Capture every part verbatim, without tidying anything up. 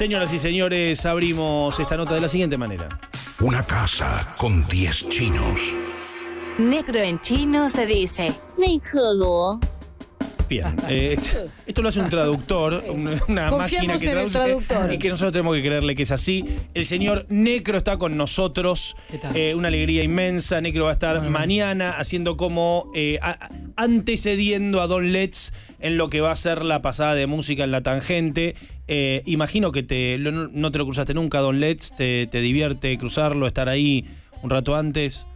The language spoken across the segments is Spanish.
Señoras y señores, abrimos esta nota de la siguiente manera. Una casa con diez chinos. Necro en chino se dice Necro. Bien, eh, esto, esto lo hace un traductor, una, una máquina que traduce y que nosotros tenemos que creerle que es así. El señor Necro está con nosotros, eh, una alegría inmensa. Necro va a estar bueno. mañana haciendo como eh, a, antecediendo a Don Letts en lo que va a ser la pasada de música en La Tangente. Eh, imagino que te lo, no te lo cruzaste nunca, Don Letts, te, te divierte cruzarlo, estar ahí un rato antes.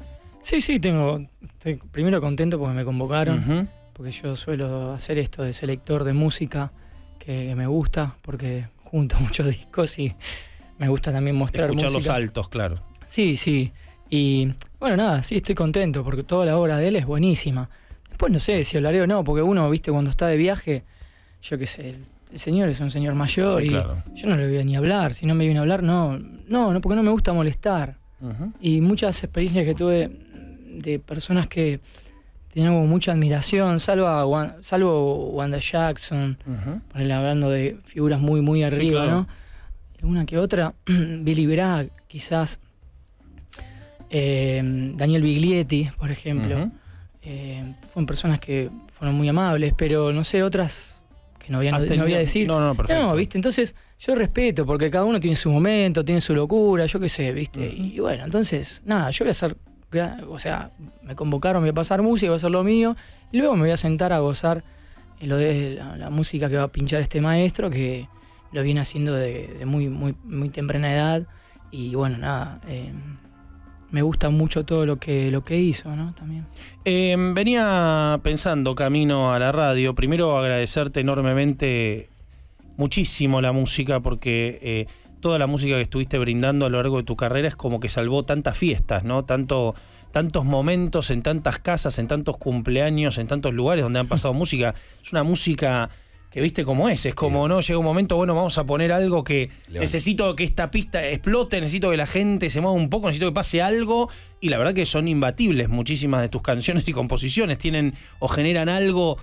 Sí, sí, tengo. Estoy primero contento porque me convocaron, uh-huh. porque yo suelo hacer esto de selector de música que, que me gusta, porque junto muchos discos y me gusta también mostrar Escuchar música. Escuchar los altos, claro. Sí, sí. Y bueno, nada, sí, estoy contento porque toda la obra de él es buenísima. Después no sé si hablaré o no, porque uno, viste, cuando está de viaje, yo qué sé, el, el señor es un señor mayor sí, y claro. yo no le voy a ni hablar. Si no me viene a hablar, no, no, no porque no me gusta molestar. Uh-huh. Y muchas experiencias que tuve de personas que tenían como mucha admiración, salvo, a Wanda, salvo Wanda Jackson, uh-huh. por él, hablando de figuras muy, muy arriba, sí, claro. ¿no? Una que otra, Billy Bragg, quizás, eh, Daniel Biglietti, por ejemplo, uh-huh. eh, fueron personas que fueron muy amables, pero no sé, otras que no voy a, no voy a decir. No, no, perfecto. No, ¿viste? Entonces, yo respeto, porque cada uno tiene su momento, tiene su locura, yo qué sé, ¿viste? Uh-huh. Y bueno, entonces, nada, yo voy a hacer... O sea, me convocaron, voy a pasar música, voy a hacer lo mío, y luego me voy a sentar a gozar lo de la, la música que va a pinchar este maestro, que lo viene haciendo de, de muy, muy, muy temprana edad. Y bueno, nada, eh, me gusta mucho todo lo que, lo que hizo, ¿no? También. Eh, venía pensando camino a la radio, primero agradecerte enormemente, muchísimo la música, porque... Eh, toda la música que estuviste brindando a lo largo de tu carrera es como que salvó tantas fiestas, ¿no? Tanto, tantos momentos en tantas casas, en tantos cumpleaños, en tantos lugares donde han pasado música. Es una música que viste cómo es, es como, no, llega un momento, bueno, vamos a poner algo que León. Necesito que esta pista explote, necesito que la gente se mueva un poco, necesito que pase algo, y la verdad que son imbatibles muchísimas de tus canciones y composiciones, tienen o generan algo...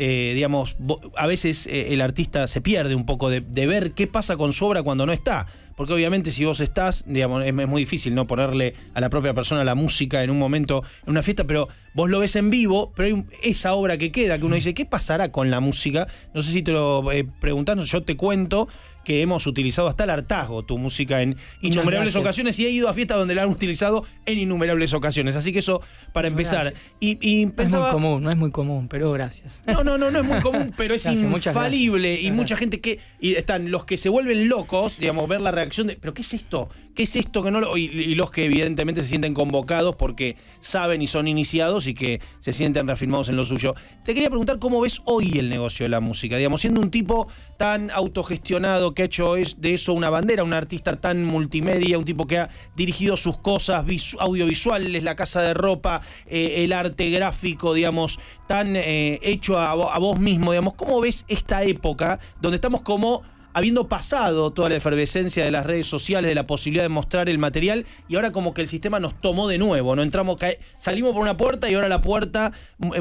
Eh, digamos, a veces eh, el artista se pierde un poco de, de ver qué pasa con su obra cuando no está, porque obviamente si vos estás, digamos, es, es muy difícil no ponerle a la propia persona la música en un momento, en una fiesta, pero vos lo ves en vivo, pero hay esa obra que queda, que uno dice, ¿qué pasará con la música? No sé si te lo eh, preguntás, yo te cuento que hemos utilizado hasta el hartazgo tu música en innumerables ocasiones, y he ido a fiestas donde la han utilizado en innumerables ocasiones, así que eso para empezar. Y, y pensaba, no es muy común, no es muy común, pero gracias. No, no, no, no es muy común, pero es gracias, infalible. Gracias. Y mucha gente que... Y están los que se vuelven locos, digamos, ver la reacción de... ¿Pero qué es esto? ¿Qué es esto que no lo...? Y, y los que evidentemente se sienten convocados porque saben y son iniciados y que se sienten reafirmados en lo suyo. Te quería preguntar cómo ves hoy el negocio de la música. Digamos, siendo un tipo tan autogestionado que ha hecho es de eso una bandera, un artista tan multimedia, un tipo que ha dirigido sus cosas audiovisuales, la casa de ropa, eh, el arte gráfico, digamos, tan eh, hecho a a vos mismo, digamos, ¿cómo ves esta época donde estamos como habiendo pasado toda la efervescencia de las redes sociales, de la posibilidad de mostrar el material, y ahora como que el sistema nos tomó de nuevo, no entramos, salimos por una puerta y ahora la puerta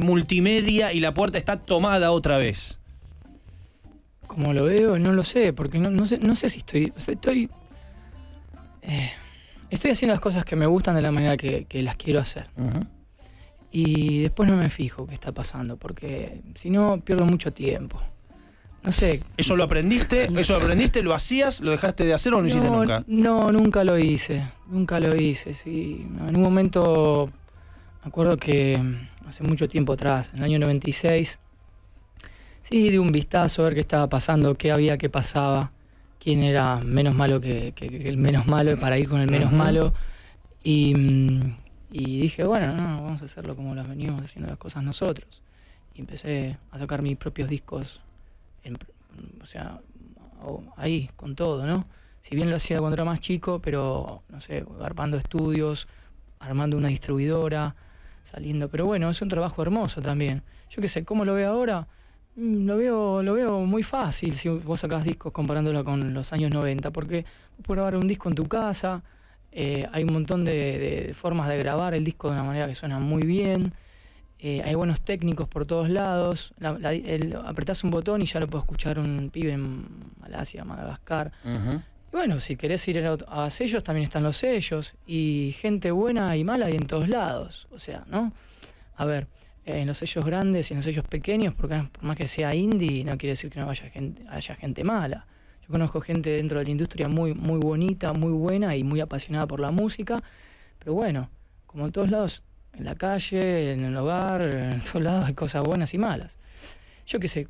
multimedia y la puerta está tomada otra vez? Como lo veo, no lo sé, porque no, no, sé, no sé si estoy... Estoy, eh, estoy haciendo las cosas que me gustan de la manera que, que las quiero hacer. Ajá. Y después no me fijo qué está pasando, porque si no pierdo mucho tiempo. No sé. ¿Eso lo aprendiste? ¿Eso lo aprendiste? ¿Lo hacías? ¿Lo dejaste de hacer o no lo hiciste nunca? No, nunca lo hice. Nunca lo hice, sí. En un momento, me acuerdo que hace mucho tiempo atrás, en el año noventa y seis, sí, di un vistazo a ver qué estaba pasando, qué había, qué pasaba, quién era menos malo que, que, que el menos malo, para ir con el menos malo. Y... Y dije, bueno, no, vamos a hacerlo como las venimos haciendo las cosas nosotros. Y empecé a sacar mis propios discos, en, o sea, ahí, con todo, ¿no? Si bien lo hacía cuando era más chico, pero, no sé, armando estudios, armando una distribuidora, saliendo. Pero bueno, es un trabajo hermoso también. Yo qué sé, ¿cómo lo veo ahora? Lo veo, lo veo muy fácil si vos sacás discos comparándolo con los años noventa, porque puedes grabar un disco en tu casa... Eh, hay un montón de, de formas de grabar el disco de una manera que suena muy bien. eh, hay buenos técnicos por todos lados, la, la, el, apretás un botón y ya lo puede escuchar un pibe en Malasia, Madagascar. Uh-huh. Y bueno, si querés ir a, a sellos, también están los sellos, y gente buena y mala hay en todos lados, o sea, ¿no? A ver, eh, en los sellos grandes y en los sellos pequeños, porque por más que sea indie, no quiere decir que no haya gente, haya gente mala. Yo conozco gente dentro de la industria muy, muy bonita, muy buena y muy apasionada por la música, pero bueno, como en todos lados, en la calle, en el hogar, en todos lados hay cosas buenas y malas. Yo qué sé,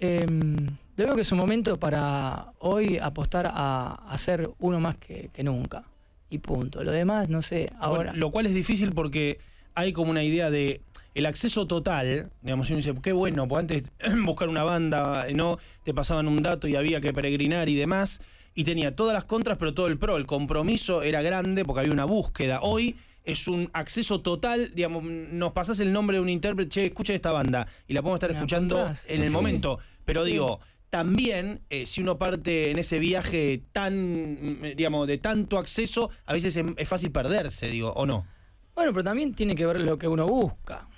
eh, yo creo que es un momento para hoy apostar a, a ser uno más que, que nunca, y punto. Lo demás, no sé, ahora... Bueno, lo cual es difícil porque hay como una idea de... el acceso total, digamos, uno dice, qué bueno, porque antes buscar una banda, no, te pasaban un dato y había que peregrinar y demás, y tenía todas las contras, pero todo el pro, el compromiso era grande porque había una búsqueda. Hoy es un acceso total, digamos, nos pasás el nombre de un intérprete, che, escucha esta banda, y la podemos estar escuchando en el momento, pero digo... También, eh, si uno parte en ese viaje tan, digamos, de tanto acceso, a veces es, es fácil perderse, digo, ¿o no? Bueno, pero también tiene que ver lo que uno busca.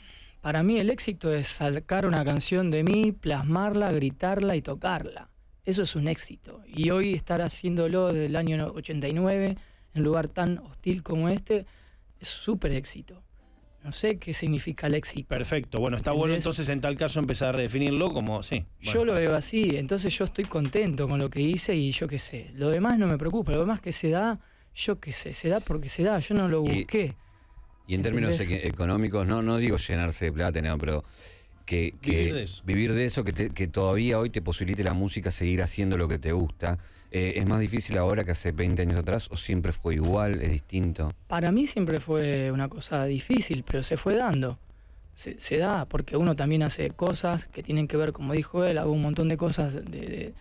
Para mí el éxito es sacar una canción de mí, plasmarla, gritarla y tocarla. Eso es un éxito. Y hoy estar haciéndolo desde el año ochenta y nueve, en un lugar tan hostil como este, es súper éxito. No sé qué significa el éxito. Perfecto, bueno, está ¿entendés? Bueno, entonces en tal caso empezar a redefinirlo como, sí. Bueno. Yo lo veo así, entonces yo estoy contento con lo que hice y yo qué sé. Lo demás no me preocupa, lo demás que se da, yo qué sé, se da porque se da, yo no lo busqué. Y, y en ¿entendés? Términos económicos, no no digo llenarse de plata, no, pero que, que vivir, de eso. vivir de eso, que, te, que todavía hoy te posibilite la música seguir haciendo lo que te gusta. Eh, ¿Es más difícil ahora que hace veinte años atrás o siempre fue igual, es distinto? Para mí siempre fue una cosa difícil, pero se fue dando. Se, se da, porque uno también hace cosas que tienen que ver, como dijo él, hago un montón de cosas de, de,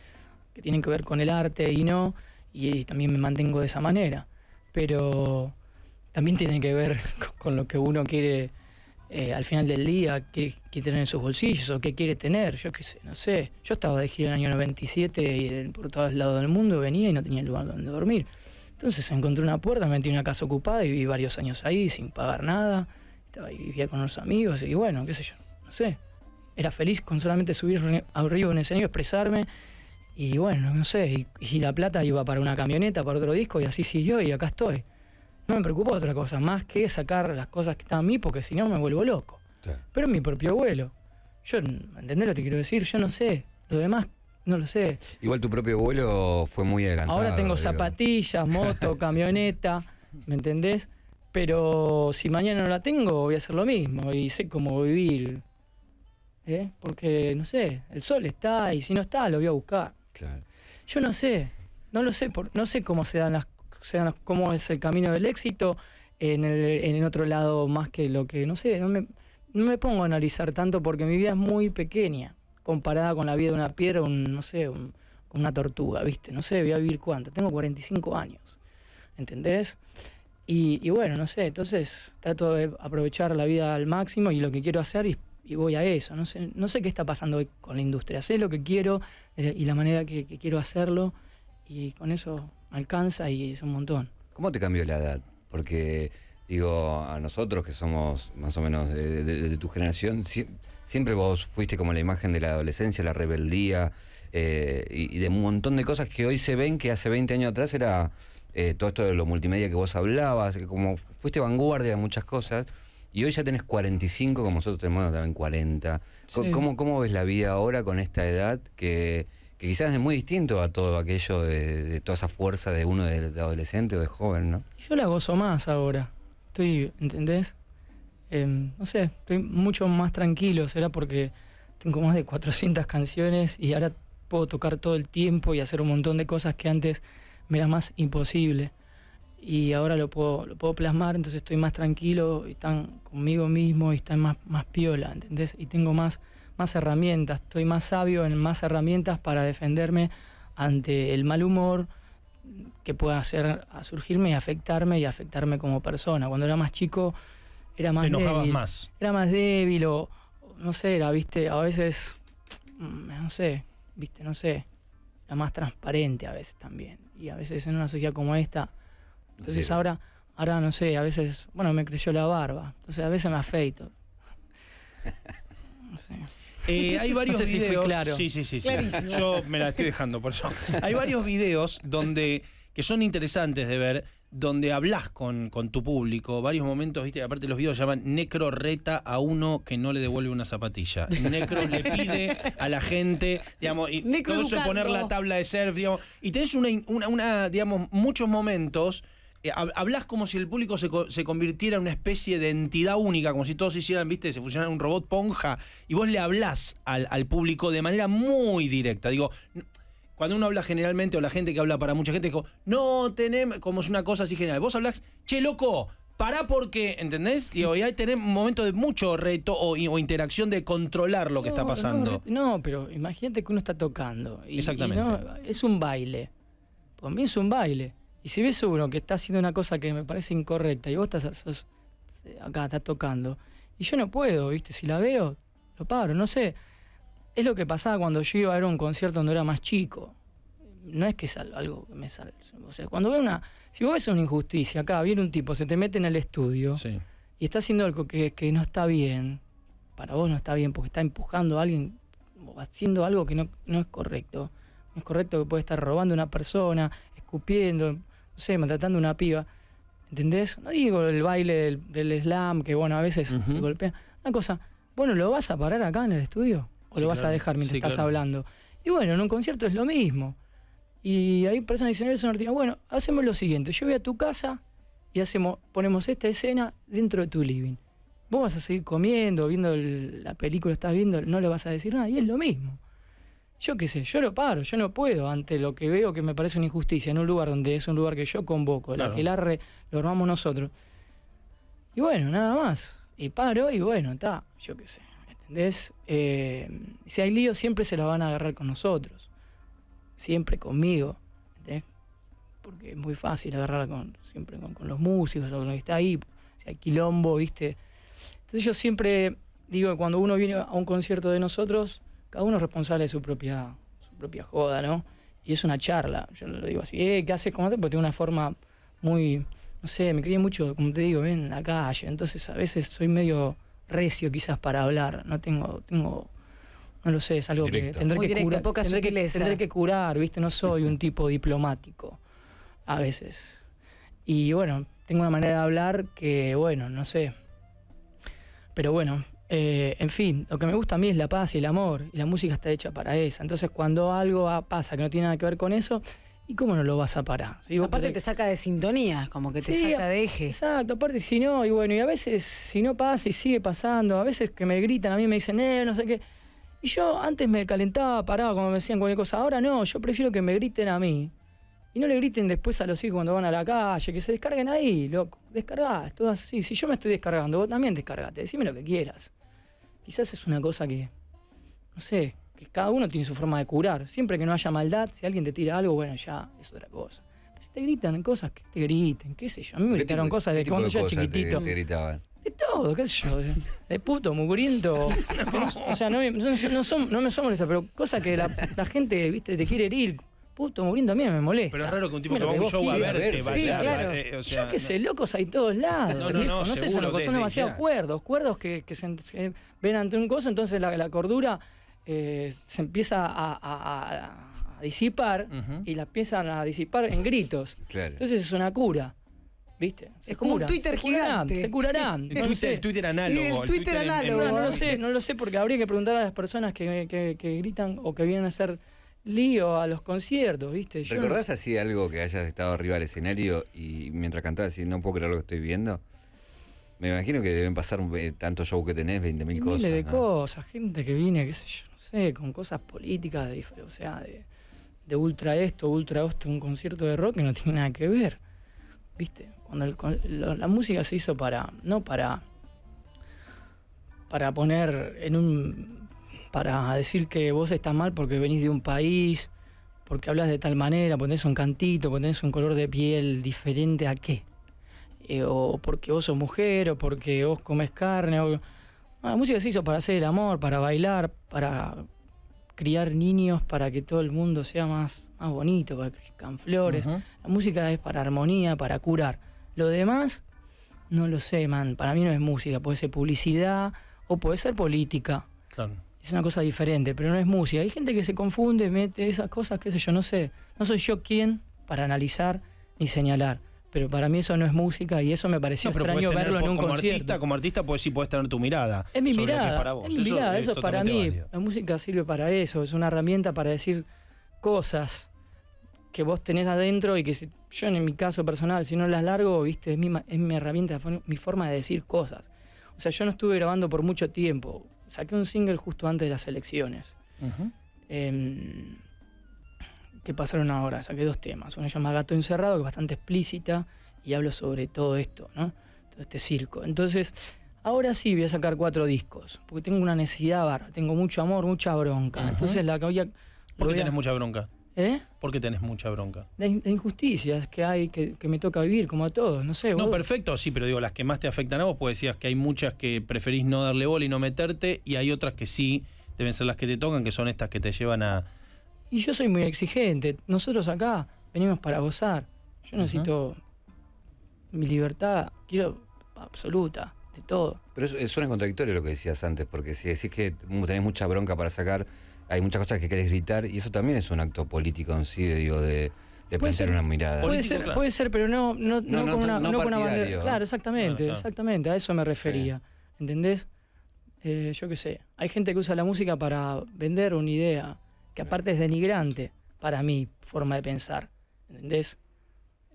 que tienen que ver con el arte y no, y, y también me mantengo de esa manera. Pero también tiene que ver con, con lo que uno quiere eh, al final del día, qué quiere tener en sus bolsillos o qué quiere tener, yo qué sé, no sé. Yo estaba de gira en el año noventa y siete y de, por todos lados del mundo venía y no tenía lugar donde dormir. Entonces encontré una puerta, me metí en una casa ocupada y viví varios años ahí sin pagar nada. Estaba ahí, vivía con unos amigos y bueno, qué sé yo, no sé. Era feliz con solamente subir arriba en el escenario, expresarme y bueno, no sé. Y, y la plata iba para una camioneta, para otro disco y así siguió y acá estoy. No me preocupa otra cosa, más que sacar las cosas que están a mí, porque si no me vuelvo loco. Sí. Pero es mi propio vuelo. Yo, ¿entendés lo que quiero decir? Yo no sé. Lo demás, no lo sé. Igual tu propio vuelo fue muy adelantado. Ahora tengo digo. zapatillas, moto, camioneta, ¿me entendés? Pero si mañana no la tengo, voy a hacer lo mismo y sé cómo vivir. ¿Eh? Porque, no sé, el sol está y si no está, lo voy a buscar. Claro. Yo no sé, no lo sé, por, no sé cómo se dan las cosas. O sea, cómo es el camino del éxito en el, en el otro lado más que lo que, no sé, no me, no me pongo a analizar tanto porque mi vida es muy pequeña comparada con la vida de una piedra, un, no sé, un, una tortuga, ¿viste? No sé, voy a vivir cuánto, tengo cuarenta y cinco años, ¿entendés? Y, y bueno, no sé, entonces trato de aprovechar la vida al máximo y lo que quiero hacer y, y voy a eso, no sé, no sé qué está pasando hoy con la industria, sé lo que quiero y la manera que, que quiero hacerlo y con eso... alcanza y es un montón. ¿Cómo te cambió la edad? Porque, digo, a nosotros que somos más o menos de, de, de tu generación, si, siempre vos fuiste como la imagen de la adolescencia, la rebeldía eh, y, y de un montón de cosas que hoy se ven que hace veinte años atrás era eh, todo esto de lo multimedia que vos hablabas, que como fuiste vanguardia de muchas cosas y hoy ya tenés cuarenta y cinco, como nosotros tenemos también cuarenta. Sí. ¿Cómo, ¿Cómo ves la vida ahora con esta edad que... que quizás es muy distinto a todo aquello de, de toda esa fuerza de uno de, de adolescente o de joven, ¿no? Yo la gozo más ahora. Estoy, ¿entendés? Eh, no sé, estoy mucho más tranquilo. Será porque tengo más de cuatrocientas canciones y ahora puedo tocar todo el tiempo y hacer un montón de cosas que antes me era más imposible. Y ahora lo puedo, lo puedo plasmar, entonces estoy más tranquilo, y están conmigo mismo y están más, más piola, ¿entendés? Y tengo más... más herramientas, estoy más sabio en más herramientas para defenderme ante el mal humor que pueda hacer a surgirme y afectarme y afectarme como persona. Cuando era más chico era más débil, más. era más débil o no sé, era, viste, a veces no sé, viste, no sé, era más transparente a veces también y a veces en una sociedad como esta, entonces sí. ahora, ahora no sé, a veces, bueno, me creció la barba, entonces a veces me afeito. Sí. Eh, hay varios no sé videos. Si fue claro. Sí, sí, sí, sí. Yo me la estoy dejando, por eso. Hay varios videos donde que son interesantes de ver, donde hablas con, con tu público. Varios momentos, viste, aparte los videos llaman Necro reta a uno que no le devuelve una zapatilla. Necro le pide a la gente, digamos, y Necro todo educando. Eso poner la tabla de surf, digamos. Y tenés una, una, una digamos, muchos momentos. Eh, hablas como si el público se, co se convirtiera en una especie de entidad única, como si todos hicieran, viste, se fusionaran un robot ponja, y vos le hablás al, al público de manera muy directa. Digo, cuando uno habla generalmente, o la gente que habla para mucha gente, digo, no tenemos, como es una cosa así general. Vos hablás, che, loco, pará porque, ¿entendés? Digo, y ahí tenemos momentos de mucho reto o, o interacción de controlar lo que no, está pasando. No, no, pero imagínate que uno está tocando. Y, exactamente. Y no, es un baile. Por mí es un baile. Y si ves uno que está haciendo una cosa que me parece incorrecta y vos estás sos, acá, estás tocando, y yo no puedo, ¿viste? Si la veo, lo paro, no sé. Es lo que pasaba cuando yo iba a ver un concierto cuando era más chico. No es que es algo que me sale. O sea, cuando veo una... Si vos ves una injusticia, acá viene un tipo, se te mete en el estudio sí. y está haciendo algo que, que no está bien, para vos no está bien porque está empujando a alguien o haciendo algo que no, no es correcto. No es correcto que puede estar robando a una persona, escupiendo... no sé, maltratando a una piba, ¿entendés? No digo el baile del, del slam, que bueno, a veces uh-huh. se golpea. Una cosa, bueno, ¿lo vas a parar acá en el estudio? ¿O sí, lo vas claro. a dejar mientras sí, estás claro. hablando? Y bueno, en un concierto es lo mismo. Y hay personas que dicen, bueno, hacemos lo siguiente, yo voy a tu casa y hacemos ponemos esta escena dentro de tu living. Vos vas a seguir comiendo, viendo el, la película, estás viendo, no le vas a decir nada, y es lo mismo. Yo qué sé, yo lo paro, yo no puedo ante lo que veo que me parece una injusticia en un lugar donde es un lugar que yo convoco, claro. la que la re, lo armamos nosotros. Y bueno, nada más. Y paro y bueno, está, yo qué sé, ¿entendés? Eh, si hay líos siempre se los van a agarrar con nosotros. Siempre conmigo, ¿entendés? Porque es muy fácil agarrarla con, siempre con, con los músicos, con lo que está ahí. Si hay quilombo, ¿viste? Entonces yo siempre digo que cuando uno viene a un concierto de nosotros... Cada uno es responsable de su propia, su propia joda, ¿no? Y es una charla. Yo lo digo así, eh, ¿qué haces? ¿Cómo te? Porque tengo una forma muy, no sé, me crié mucho, como te digo, en la calle. Entonces a veces soy medio recio quizás para hablar. No tengo, tengo no lo sé, es algo directo. Que tendré muy que directo, curar. Poca tendré, que, tendré que curar, ¿viste? No soy un tipo diplomático a veces. Y bueno, tengo una manera de hablar que, bueno, no sé. Pero bueno... Eh, en fin, lo que me gusta a mí es la paz y el amor, y la música está hecha para eso. Entonces cuando algo pasa que no tiene nada que ver con eso, ¿y cómo no lo vas a parar? ¿Sí? Aparte podés... te saca de sintonía, como que te sí, saca de eje. Exacto, aparte si no, y bueno, y a veces si no pasa y sigue pasando, a veces que me gritan a mí me dicen, eh, no sé qué. Y yo antes me calentaba, paraba, como me decían cualquier cosa, ahora no, yo prefiero que me griten a mí. Y no le griten después a los hijos cuando van a la calle, que se descarguen ahí, loco, descargás, todo así. Si yo me estoy descargando, vos también descargate, decime lo que quieras. Quizás es una cosa que, no sé, que cada uno tiene su forma de curar. Siempre que no haya maldad, si alguien te tira algo, bueno, ya es otra cosa. Pero si te gritan cosas, que te griten, qué sé yo. A mí me gritaron tipo, cosas de cuando yo era chiquitito. Te, te gritaban. De todo, qué sé yo. De, de puto, mugriento. No, o sea, no, no, no, son, no me son molestas, pero cosas que la, la gente, viste, te quiere herir. Puto, muriendo a mí no me molesta. Pero es raro que un tipo que va a un show a verte vaya. Sí, claro. Eh, o sea, yo qué sé, locos hay todos lados. No, no, no. No sé, son locos, son demasiado cuerdos. Cuerdos que, que se, se ven ante un coso, entonces la, la cordura eh, se empieza a, a, a, a disipar uh-huh. y la empiezan a disipar en gritos. Claro. Entonces es una cura. ¿Viste? Se es como cura, un Twitter se gigante. Curarán, se curarán. El, no Twitter, el Twitter análogo. El, el Twitter análogo. No, no lo sé, no lo sé, porque habría que preguntar a las personas que, que, que gritan o que vienen a hacer... lío a los conciertos, ¿viste? Yo ¿Recordás no... así algo que hayas estado arriba del escenario y mientras cantabas y no puedo creer lo que estoy viendo? Me imagino que deben pasar un, tanto show que tenés, veinte mil cosas. Miles de ¿no? cosas, gente que viene, qué sé yo, no sé, con cosas políticas de o sea, de, de ultra esto, ultra esto, un concierto de rock que no tiene nada que ver, ¿viste? Cuando el, lo, la música se hizo para, no para, para poner en un... para decir que vos estás mal porque venís de un país, porque hablas de tal manera, porque tenés un cantito, porque tenés un color de piel diferente a qué. Eh, o porque vos sos mujer, o porque vos comes carne. O... Bueno, la música se hizo para hacer el amor, para bailar, para criar niños, para que todo el mundo sea más, más bonito, para que crezcan flores. Uh-huh. La música es para armonía, para curar. Lo demás, no lo sé, man. Para mí no es música, puede ser publicidad... o puede ser política. Claro. Es una cosa diferente, pero no es música. Hay gente que se confunde, mete esas cosas, qué sé yo, no sé. No soy yo quien para analizar ni señalar. Pero para mí eso no es música y eso me pareció no, extraño tener, verlo en un como concierto. Artista, como artista pues, sí podés tener tu mirada. Es mi mirada, es, para vos. es mi eso mirada, es eso es para mí. Válido. La música sirve para eso, es una herramienta para decir cosas que vos tenés adentro y que si, yo en mi caso personal, si no las largo, viste, es mi, es mi herramienta, mi forma de decir cosas. O sea, yo no estuve grabando por mucho tiempo. Saqué un single justo antes de las elecciones. Uh-huh. eh, que pasaron ahora, saqué dos temas. Uno se llama Gato Encerrado, que es bastante explícita, y hablo sobre todo esto, ¿no? Todo este circo. Entonces, ahora sí voy a sacar cuatro discos, porque tengo una necesidad barra, tengo mucho amor, mucha bronca. Uh-huh. Entonces la que voy a... ¿Por qué a... tenés mucha bronca? ¿Eh? ¿Por qué tenés mucha bronca? De, in de injusticias que hay, que, que me toca vivir, como a todos, no sé. No, vos... perfecto, sí, pero digo, las que más te afectan a vos, pues decías que hay muchas que preferís no darle bola y no meterte, y hay otras que sí deben ser las que te tocan, que son estas que te llevan a... Y yo soy muy exigente. Nosotros acá venimos para gozar. Yo necesito uh-huh. mi libertad, quiero absoluta, de todo. Pero eso suena contradictorio lo que decías antes, porque si decís que tenés mucha bronca para sacar, hay muchas cosas que querés gritar, y eso también es un acto político en sí, digo, de, de plantear una mirada. Puede ser, claro. puede ser, pero no, no, no, no, no con una, no no con una bandera. Claro, exactamente, claro, claro. exactamente, a eso me refería. Sí. ¿Entendés? Eh, yo qué sé. Hay gente que usa la música para vender una idea, que aparte es denigrante para mi forma de pensar, ¿entendés?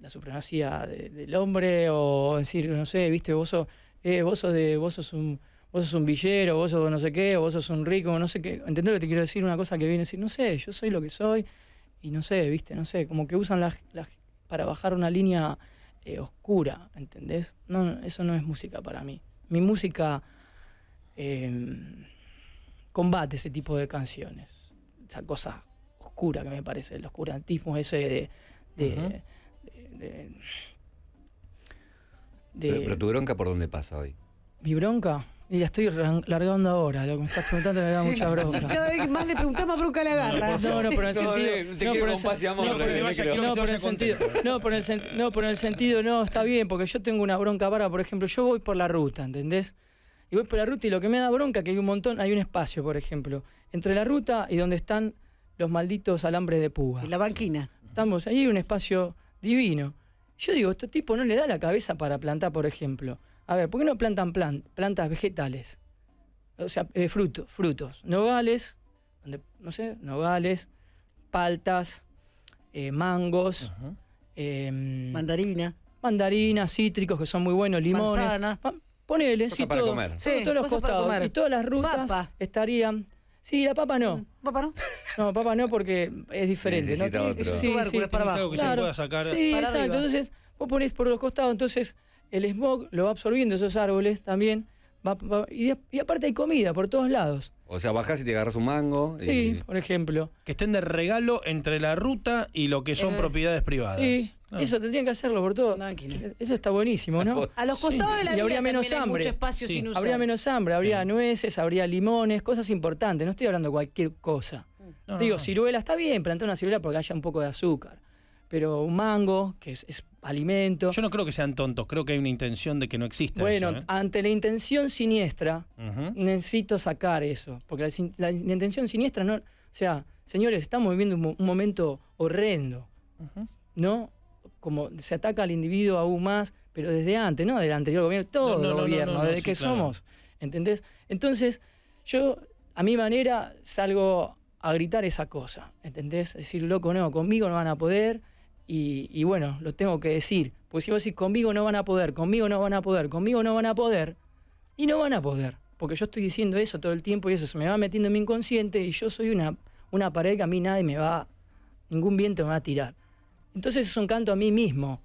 La supremacía de, del hombre, o decir, no sé, viste, vos sos, eh, vos sos de, vos sos un, vos sos un villero, vos sos no sé qué, vos sos un rico, no sé qué, ¿entendés lo que te quiero decir? Una cosa que viene a decir, no sé, yo soy lo que soy, y no sé, viste, no sé, como que usan las, las para bajar una línea eh, oscura, ¿entendés? No, eso no es música para mí. Mi música eh, combate ese tipo de canciones. Esa cosa oscura que me parece, el oscurantismo ese de... de, uh-huh. de, de, de pero, pero tu bronca, ¿por dónde pasa hoy? ¿Mi bronca? Y la estoy largando ahora, lo que me estás preguntando me da mucha bronca. Cada vez más le preguntás, más bronca le agarra. No, no, pero en el sentido... No, pero en el sentido, no, está bien, porque yo tengo una bronca para, por ejemplo, yo voy por la ruta, ¿entendés? Y voy por la ruta y lo que me da bronca que hay un montón, hay un espacio, por ejemplo, entre la ruta y donde están los malditos alambres de púa. En la banquina. Estamos, ahí hay un espacio divino. Yo digo, este tipo no le da la cabeza para plantar, por ejemplo. A ver, ¿por qué no plantan plant, plantas vegetales? O sea, eh, frutos, frutos. Nogales, donde, no sé, nogales, paltas, eh, mangos. Uh-huh. eh, Mandarina. Mandarinas, cítricos que son muy buenos, limones. Manzana. Ponele, sí, para todo, comer. Sí, todos los costados para comer. Y todas las rutas papa. estarían... Sí, la papa no. ¿Papa no? No, papa no porque es diferente. Necesita ¿no? otro. Sí, sí, para abajo. Algo que claro. se pueda sacar sí, para exacto. Arriba. Entonces, vos ponés por los costados, entonces el smog lo va absorbiendo esos árboles también. Va, va, y, y aparte hay comida por todos lados. O sea, bajás y te agarras un mango. Y... Sí, por ejemplo. Que estén de regalo entre la ruta y lo que son eh, propiedades privadas. Sí. No. Eso tendrían que hacerlo por todo. No, eso está buenísimo, ¿no? A los costados sí. de la vida habría menos hambre. Mucho espacio sí. sin usar. Habría menos hambre, habría sí. nueces, habría limones, cosas importantes. No estoy hablando de cualquier cosa. No, Digo, no, no. ciruela está bien, plantar una ciruela porque haya un poco de azúcar. Pero un mango, que es, es alimento. Yo no creo que sean tontos, creo que hay una intención de que no exista. Bueno, eso, ¿eh? Ante la intención siniestra, uh-huh. necesito sacar eso. Porque la, la, la intención siniestra no... O sea, señores, estamos viviendo un, un momento horrendo, uh-huh. ¿no? Como se ataca al individuo aún más, pero desde antes, ¿no? Del anterior gobierno, todo no, no, el gobierno, no, no, no, desde sí, que claro. somos, ¿entendés? Entonces, yo, a mi manera, salgo a gritar esa cosa, ¿entendés? Decir, loco, no, conmigo no van a poder, y, y bueno, lo tengo que decir, porque si vos decís, conmigo no van a poder, conmigo no van a poder, conmigo no van a poder, y no van a poder, porque yo estoy diciendo eso todo el tiempo, y eso se me va metiendo en mi inconsciente, y yo soy una, una pared que a mí nadie me va, ningún viento me va a tirar. Entonces es un canto a mí mismo.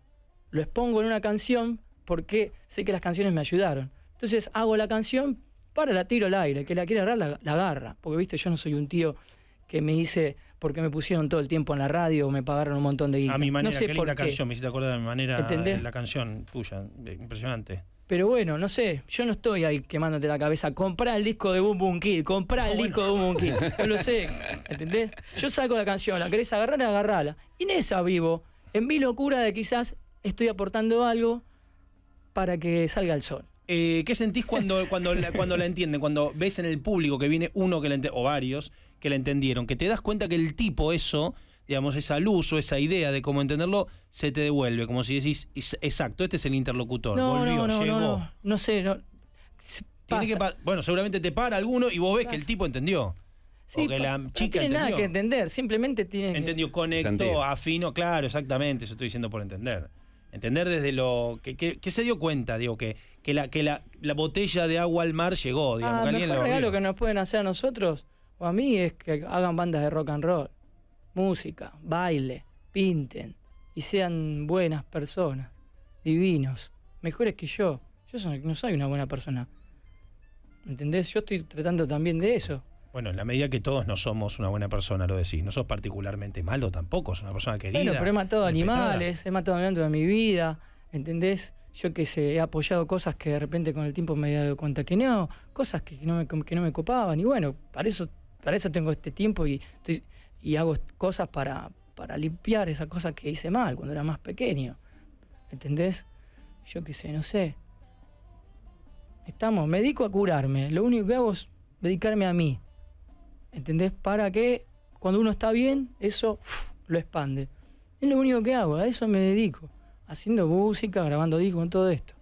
Lo expongo en una canción porque sé que las canciones me ayudaron. Entonces hago la canción, para la tiro al aire. El que la quiere agarrar, la, la agarra. Porque, viste, yo no soy un tío que me dice porque me pusieron todo el tiempo en la radio o me pagaron un montón de guita. A mi manera, no sé qué linda canción. Me hiciste acordar de mi manera. ¿Entendés? La canción tuya. Impresionante. Pero bueno, no sé, yo no estoy ahí quemándote la cabeza. Comprá el disco de Boom Boom Kid, comprá el bueno. disco de Boom Boom Kid. No lo sé, ¿entendés? Yo saco la canción, la querés agarrar, agarrala. Y en esa vivo, en mi locura de quizás estoy aportando algo para que salga el sol. Eh, ¿Qué sentís cuando, cuando, la, cuando la entienden? Cuando ves en el público que viene uno que la o varios que la entendieron, que te das cuenta que el tipo eso, digamos, esa luz o esa idea de cómo entenderlo, se te devuelve, como si decís, exacto, este es el interlocutor, no, volvió, no, no, llegó. No, no, no sé, no... Tiene que pa bueno, seguramente te para alguno y vos ves pasa. que el tipo entendió. Sí, o que la chica no tiene entendió. Nada que entender, simplemente tiene entendió, que... conectó, afino, claro, exactamente, eso estoy diciendo por entender. Entender desde lo... que, que, que se dio cuenta, digo, que, que, la, que la, la botella de agua al mar llegó, digamos. Ah, el mejor regalo que nos pueden hacer a nosotros, o a mí, es que hagan bandas de rock and roll, música, baile, pinten, y sean buenas personas, divinos, mejores que yo. Yo soy, no soy una buena persona. ¿Entendés? Yo estoy tratando también de eso. Bueno, en la medida que todos no somos una buena persona, lo decís. No sos particularmente malo tampoco, sos una persona querida. Bueno, pero he matado respetada. animales, he matado animales en mi vida, ¿entendés? Yo que sé, he apoyado cosas que de repente con el tiempo me he dado cuenta que no, cosas que no me, que no me copaban. Y bueno, para eso, para eso tengo este tiempo y, estoy, y hago cosas para, para limpiar esas cosas que hice mal cuando era más pequeño. ¿Entendés? Yo que sé, no sé. Estamos, me dedico a curarme, lo único que hago es dedicarme a mí, ¿entendés? Para que cuando uno está bien, eso uf, lo expande. Es lo único que hago, a eso me dedico, haciendo música, grabando discos, todo esto.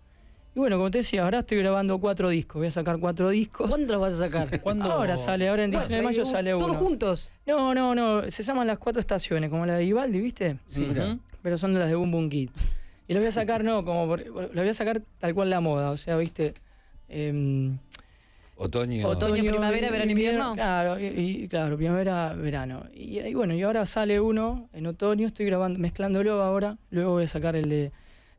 Y bueno, como te decía, ahora estoy grabando cuatro discos, voy a sacar cuatro discos. ¿Cuándo los vas a sacar? ¿Cuándo? Ahora sale, ahora en diecinueve de mayo sale uno. ¿Todos juntos? No, no, no, se llaman Las Cuatro Estaciones, como la de Vivaldi, ¿viste? Sí. Uh-huh. Pero son las de Boom Boom Kid. Y los voy a sacar, no, como, por, los voy a sacar tal cual la moda, o sea, ¿viste? Eh, otoño, otoño, primavera, verano, invierno. Claro, y, y, claro primavera, verano. Y, y bueno, y ahora sale uno en otoño, estoy grabando, mezclándolo ahora. Luego voy a sacar el de,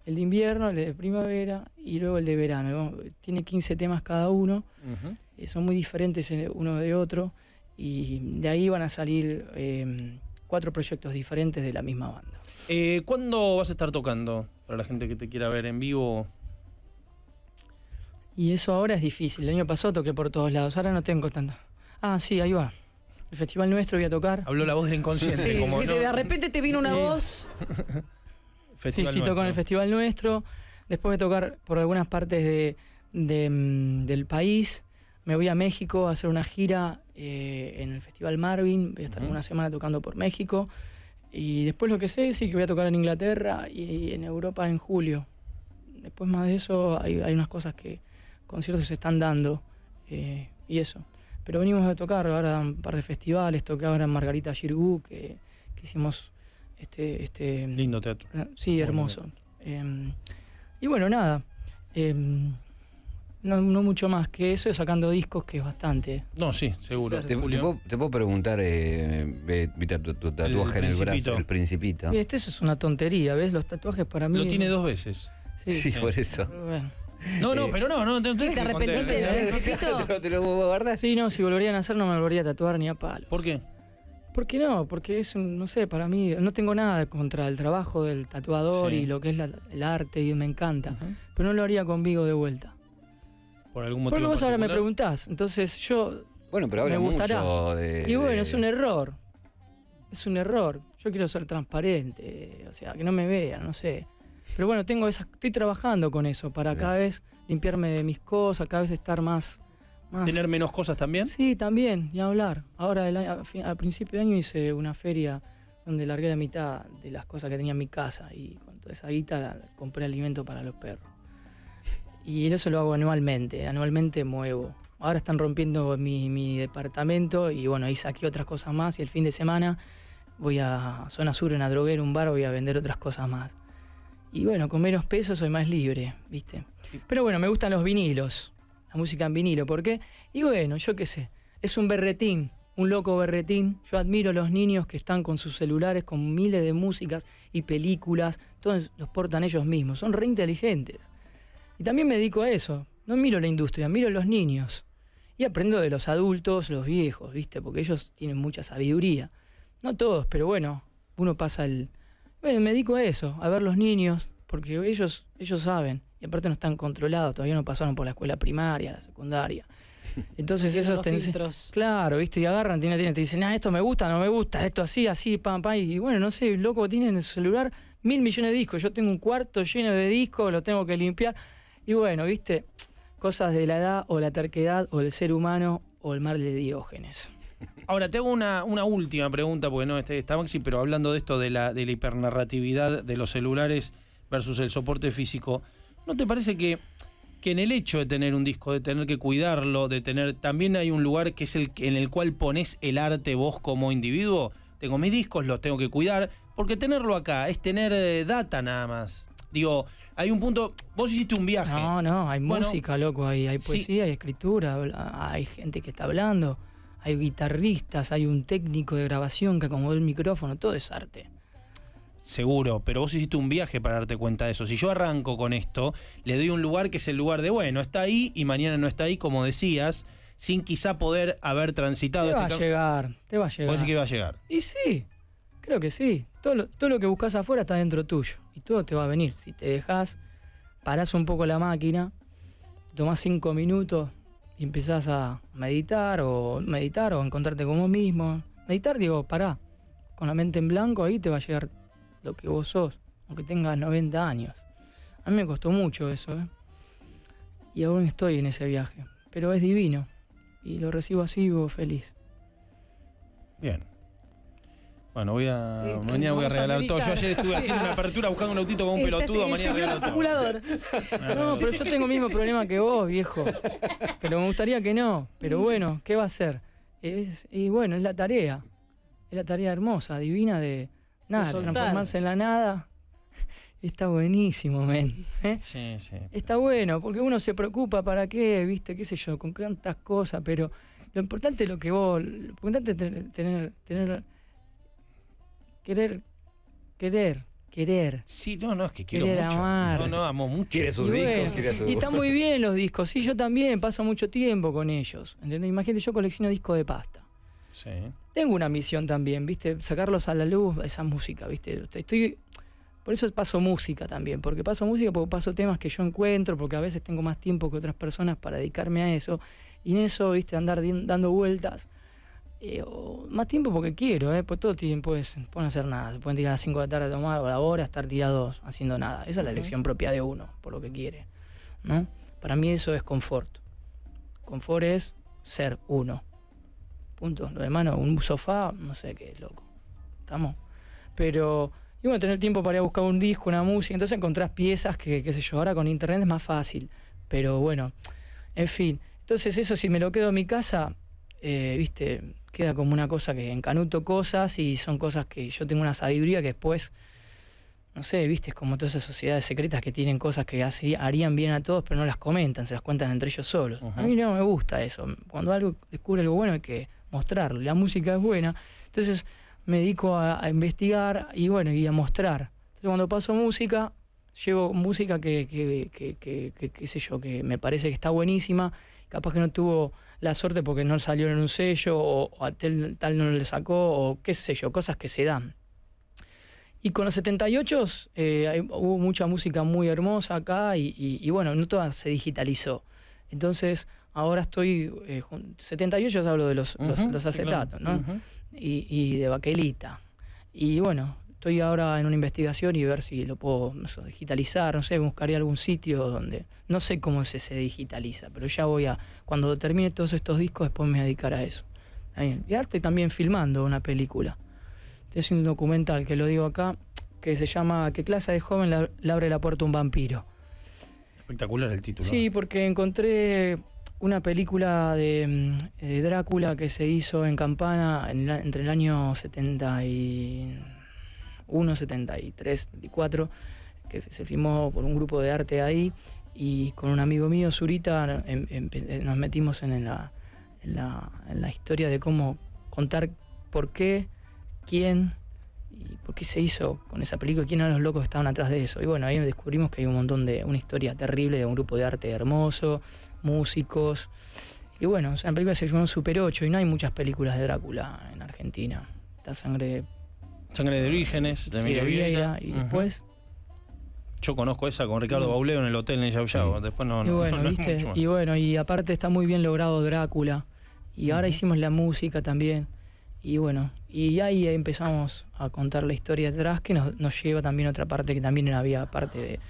el de invierno, el de primavera y luego el de verano. Tiene quince temas cada uno, uh-huh. eh, son muy diferentes uno de otro. Y de ahí van a salir eh, cuatro proyectos diferentes de la misma banda. Eh, ¿Cuándo vas a estar tocando? Para la gente que te quiera ver en vivo. Y eso ahora es difícil. El año pasado toqué por todos lados. Ahora no tengo tanto. Ah, sí, ahí va. El festival nuestro voy a tocar. Habló la voz del inconsciente. Sí, como, ¿no? De repente te vino una sí. voz. Festival sí, sí, toco en el festival nuestro. Después de tocar por algunas partes de, de, del país. Me voy a México a hacer una gira eh, en el festival Marvin. Voy a estar uh-huh. una semana tocando por México. Y después lo que sé, sí que voy a tocar en Inglaterra y en Europa en julio. Después más de eso hay, hay unas cosas que... conciertos se están dando eh, y eso. Pero venimos a tocar ahora un par de festivales, toqué ahora en Margarita Girgú, que, que hicimos este, este... Lindo teatro. Sí, hermoso. Eh, y bueno, nada, eh, no, no mucho más que eso, sacando discos que es bastante. No, sí, seguro. ¿Te, te, puedo, te puedo preguntar, eh, eh, tu, tu tatuaje el, el en el brazo, el Principito? Este, eso es una tontería, ¿ves? Los tatuajes para mí... Lo tiene dos veces. Sí, sí, eh. por eso. Bueno. No, no, eh, pero no, no, no te, ¿te arrepentiste del Principito? ¿Te, ¿Te lo guardas? Sí, no, si volverían a hacer no me volvería a tatuar ni a palos. ¿Por qué? Porque no, porque es, un, no sé, para mí, no tengo nada contra el trabajo del tatuador sí. y lo que es la, el arte y me encanta, uh-huh. pero no lo haría conmigo de vuelta. ¿Por algún motivo? Porque vos ahora me preguntás, entonces yo bueno, pero me gustará. Mucho de, y bueno, de... es un error, es un error. Yo quiero ser transparente, o sea, que no me vean, no sé. Pero bueno, tengo esa, estoy trabajando con eso para Bien. cada vez limpiarme de mis cosas, cada vez estar más, más... ¿Tener menos cosas también? Sí, también, y hablar. Ahora, el año, a principio de año hice una feria donde largué la mitad de las cosas que tenía en mi casa y con toda esa guita la, la, compré alimento para los perros. Y eso lo hago anualmente, anualmente muevo. Ahora están rompiendo mi, mi departamento y bueno, ahí saqué otras cosas más y el fin de semana voy a Zona Sur, en la droguera, un bar, voy a vender otras cosas más. Y bueno, con menos peso soy más libre, ¿viste? Pero bueno, me gustan los vinilos, la música en vinilo, ¿por qué? Y bueno, yo qué sé, es un berretín, un loco berretín. Yo admiro a los niños que están con sus celulares, con miles de músicas y películas, todos los portan ellos mismos, son re inteligentes. Y también me dedico a eso, no miro la industria, miro los niños. Y aprendo de los adultos, los viejos, ¿viste? Porque ellos tienen mucha sabiduría. No todos, pero bueno, uno pasa el... Bueno, me dedico a eso, a ver los niños, porque ellos, ellos saben, y aparte no están controlados, todavía no pasaron por la escuela primaria, la secundaria. Entonces esos te filtros. Claro, viste, y agarran, tienen, tienen, te dicen, ah, esto me gusta, no me gusta, esto así, así, pam, pam, y bueno, no sé, loco, tienen en su celular mil millones de discos, yo tengo un cuarto lleno de discos, lo tengo que limpiar. Y bueno, viste, cosas de la edad o la terquedad o el ser humano o el mar de Diógenes. Ahora, te hago una, una última pregunta, porque no este, está Maxi, pero hablando de esto de la, de la hipernarratividad de los celulares versus el soporte físico, ¿no te parece que, que en el hecho de tener un disco, de tener que cuidarlo, de tener, también hay un lugar que es el en el cual pones el arte vos como individuo? Tengo mis discos, los tengo que cuidar, porque tenerlo acá es tener eh, data nada más. Digo, hay un punto, vos hiciste un viaje. No, no, hay bueno, música, loco, hay, hay poesía, sí, hay escritura, hay gente que está hablando, hay guitarristas, hay un técnico de grabación que acomodó el micrófono, todo es arte. Seguro, pero vos hiciste un viaje para darte cuenta de eso. Si yo arranco con esto, le doy un lugar que es el lugar de, bueno, está ahí y mañana no está ahí, como decías, sin quizá poder haber transitado. Te va este a llegar, te va a llegar. Vos decís que va a llegar. Y sí, creo que sí. Todo lo, todo lo que buscas afuera está dentro tuyo. Y todo te va a venir. Si te dejás, parás un poco la máquina, tomás cinco minutos y empezás a meditar o meditar o encontrarte con vos mismo. Meditar, digo, pará. Con la mente en blanco, ahí te va a llegar lo que vos sos, aunque tengas noventa años. A mí me costó mucho eso, ¿eh? Y aún estoy en ese viaje. Pero es divino. Y lo recibo así, vivo feliz. Bien. Bueno, voy a eh, mañana voy a regalar a todo. Yo ayer estuve haciendo una apertura buscando un autito con un este pelotudo, es mañana regalo todo. No, pero yo tengo el mismo problema que vos, viejo. Pero me gustaría que no. Pero bueno, ¿qué va a ser? Es, y bueno, es la tarea. Es la tarea hermosa, divina de nada, de transformarse en la nada. Está buenísimo, men. ¿Eh? Sí, sí. Pero... está bueno, porque uno se preocupa para qué, viste, qué sé yo, con tantas cosas, pero lo importante es lo que vos, lo importante es tener, tener Querer, querer, querer. Sí, no, no, es que quiero querer mucho. Amar. No, no, amo mucho. Quiere sus y discos, bueno, quiere sus... Y están muy bien los discos. Sí, yo también paso mucho tiempo con ellos. ¿Entendés? Imagínate, yo colecciono discos de pasta. Sí. Tengo una misión también, ¿viste? Sacarlos a la luz, esa música, ¿viste? Estoy... Por eso paso música también. Porque paso música, porque paso temas que yo encuentro, porque a veces tengo más tiempo que otras personas para dedicarme a eso. Y en eso, ¿viste? Andar dando vueltas. Eh, o más tiempo porque quiero, ¿eh? Pues todo tiempo es, pueden hacer nada, se pueden tirar a las cinco de la tarde a tomar o a la hora, estar tirados haciendo nada. Esa es la elección propia de uno, por lo que quiere, ¿no? Para mí eso es confort. Confort es ser uno. Punto. Lo demás no, un sofá, no sé qué, loco. ¿Estamos? Pero, y bueno, tener tiempo para ir a buscar un disco, una música, entonces encontrás piezas que, qué sé yo, ahora con internet es más fácil. Pero bueno, en fin. Entonces eso, si me lo quedo en mi casa, eh, viste... queda como una cosa que encanuto cosas y son cosas que yo tengo una sabiduría que después, no sé, viste, es como todas esas sociedades secretas que tienen cosas que harían bien a todos pero no las comentan, se las cuentan entre ellos solos. Uh-huh. A mí no me gusta eso. Cuando algo descubre algo bueno hay que mostrarlo. La música es buena. Entonces me dedico a, a investigar y bueno, y a mostrar. Entonces cuando paso música, llevo música que, que, que, que, que, que sé yo, que me parece que está buenísima. Capaz que no tuvo la suerte porque no salió en un sello, o, o a tal, tal no le sacó, o qué sé yo, cosas que se dan. Y con los setenta y ocho eh, hay, hubo mucha música muy hermosa acá, y, y, y bueno, no toda se digitalizó. Entonces, ahora estoy... Eh, setenta y ocho hablo de los, uh-huh, los, los acetatos, sí, claro, ¿no? Uh-huh. y, y de baquelita. Y bueno, estoy ahora en una investigación y ver si lo puedo, no sé, digitalizar, no sé, buscaré algún sitio donde... No sé cómo se, se digitaliza, pero ya voy a... Cuando termine todos estos discos, después me voy a dedicar a eso. También. Y ahora estoy también filmando una película. Estoy haciendo un documental, que lo digo acá, que se llama ¿Qué clase de joven la, le abre la puerta un vampiro? Espectacular el título. Sí, porque encontré una película de, de Drácula que se hizo en Campana en la, entre el año setenta y... setenta y tres, setenta y cuatro, que se filmó por un grupo de arte ahí, y con un amigo mío, Zurita, en, en, nos metimos en la, en, la, en la historia de cómo contar por qué, quién y por qué se hizo con esa película, quién eran los locos que estaban atrás de eso. Y bueno, ahí descubrimos que hay un montón de, una historia terrible de un grupo de arte hermoso, músicos, y bueno, o sea, la película se filmó en Super ocho y no hay muchas películas de Drácula en Argentina. Está sangre... Sangre de Vírgenes, de sí, Miguel Vieira. Y uh-huh. después... Yo conozco esa con Ricardo sí. Bauleo en el hotel en Yao Yao. Sí. Después no, no, y bueno, no, no ¿viste? Es mucho más. Y bueno, y aparte está muy bien logrado Drácula. Y ahora uh-huh. hicimos la música también. Y bueno, y ahí empezamos a contar la historia atrás, que nos, nos lleva también a otra parte, que también había parte de,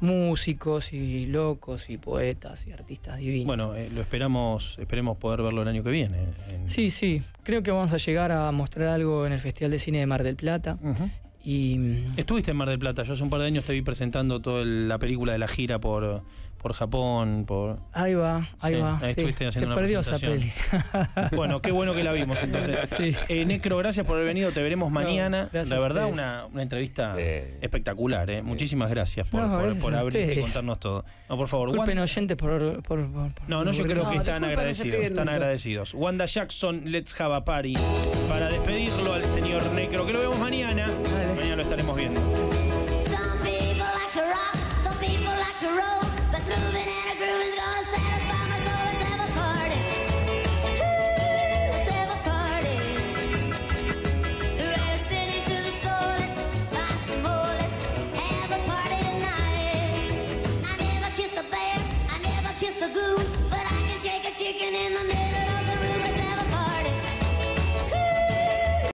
músicos y locos y poetas y artistas divinos. Bueno, eh, lo esperamos, esperemos poder verlo el año que viene. En... Sí, sí, creo que vamos a llegar a mostrar algo en el Festival de Cine de Mar del Plata. Uh-huh. Y... Estuviste en Mar del Plata, yo hace un par de años te vi presentando toda el, la película de la gira por, por Japón, por... Ahí va, ahí sí, va, ahí sí. Estuviste haciendo se perdió esa peli. Bueno, qué bueno que la vimos entonces. Sí. eh, Necro, gracias por haber venido, te veremos no, mañana. La verdad, una, una entrevista sí. espectacular, ¿eh? Sí. Muchísimas gracias por, no, por, gracias por abrirte y contarnos todo. No, por favor. Disculpen, oyentes, por, por, por... No, no, yo creo no, que están agradecidos, están agradecidos. Wanda Jackson, Let's Have a Party, para despedirlo al señor Necro, que lo vemos mañana. Mañana lo estaremos viendo.